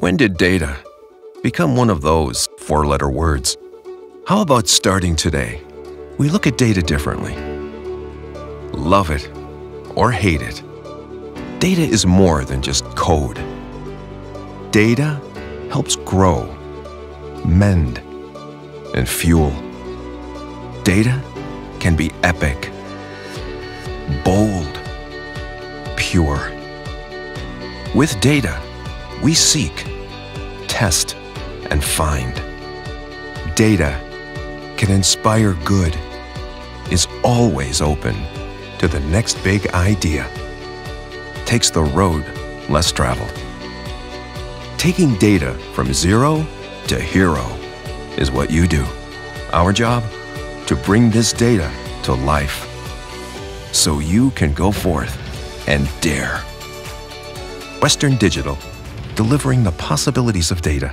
When did data become one of those four-letter words? How about starting today? We look at data differently. Love it or hate it, data is more than just code. Data helps grow, mend, and fuel. Data can be epic, bold, pure. With data, we seek, test, and find. Data can inspire good, is always open to the next big idea, takes the road less traveled. Taking data from zero to hero is what you do. Our job? To bring this data to life so you can go forth and dare. Western Digital, delivering the possibilities of data.